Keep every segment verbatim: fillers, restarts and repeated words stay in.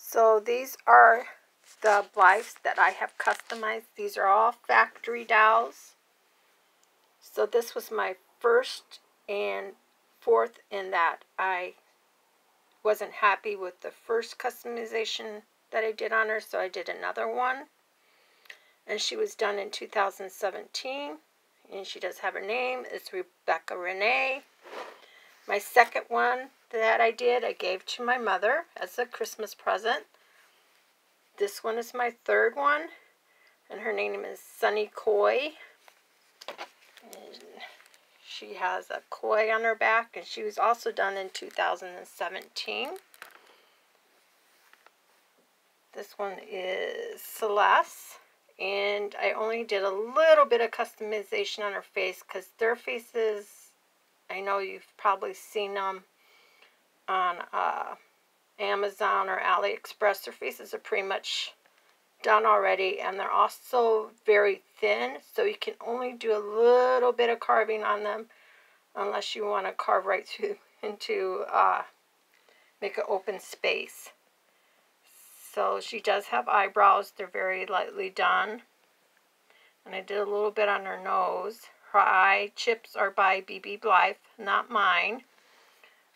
So these are the Blythes that I have customized. These are all factory dowels. So this was my first and fourth in that I wasn't happy with the first customization that I did on her, so I did another one. And she was done in two thousand seventeen, and she does have her name. It's Rebecca Renee. My second one that I did, I gave to my mother as a Christmas present. This one is my third one, and her name is Sunny Coy. And she has a koi on her back, and she was also done in two thousand seventeen. This one is Celeste, and I only did a little bit of customization on her face because their faces, I know you've probably seen them on uh, Amazon or AliExpress. Their faces are pretty much done already, and they're also very thin, so you can only do a little bit of carving on them unless you want to carve right through into uh, make an open space. So she does have eyebrows. They're very lightly done, and I did a little bit on her nose. Her eye chips are by B B Blythe, not mine.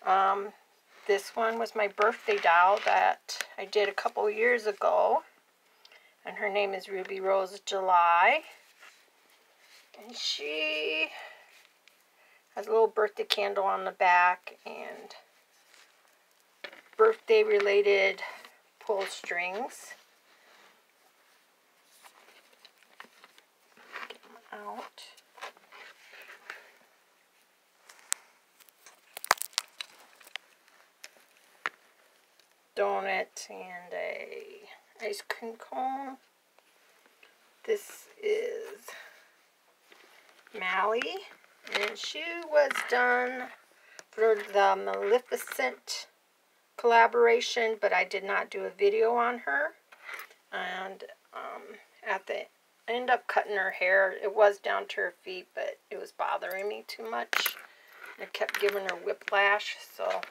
Um, this one was my birthday doll that I did a couple years ago. And her name is Ruby Rose July. And she has a little birthday candle on the back and birthday related pull strings. Get them out. Donut and a ice cream cone. This is Mally, and she was done for the Maleficent collaboration, but I did not do a video on her. And um, at the I ended up cutting her hair. It was down to her feet, but it was bothering me too much. I kept giving her whiplash. So,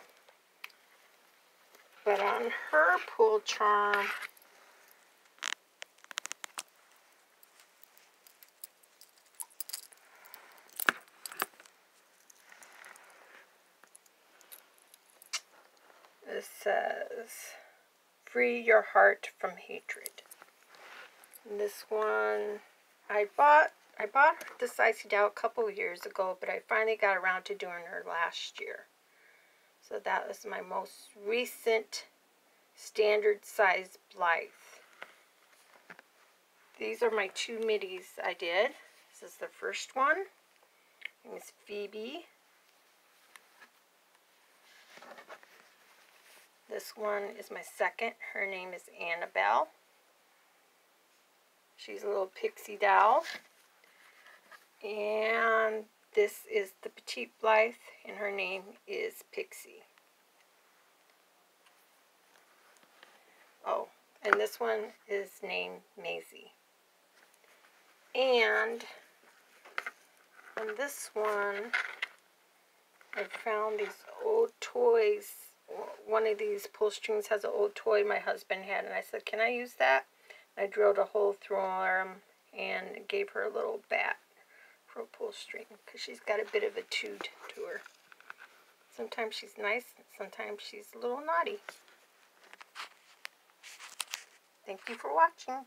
but on her pool charm, it says, "Free your heart from hatred." And this one, I bought, I bought this icy doll a couple years ago, but I finally got around to doing her last year. So that was my most recent standard size Blythe. These are my two middies I did. This is the first one. It is Phoebe. This one is my second. Her name is Annabelle. She's a little pixie doll. And this is the Petite Blythe, and her name is Pixie. Oh, and this one is named Maisie. And on this one, I found these old toys. One of these pull strings has an old toy my husband had, and I said, "Can I use that?" And I drilled a hole through them and gave her a little bat for a pull string because she's got a bit of a toot to her. Sometimes she's nice, sometimes she's a little naughty. Thank you for watching.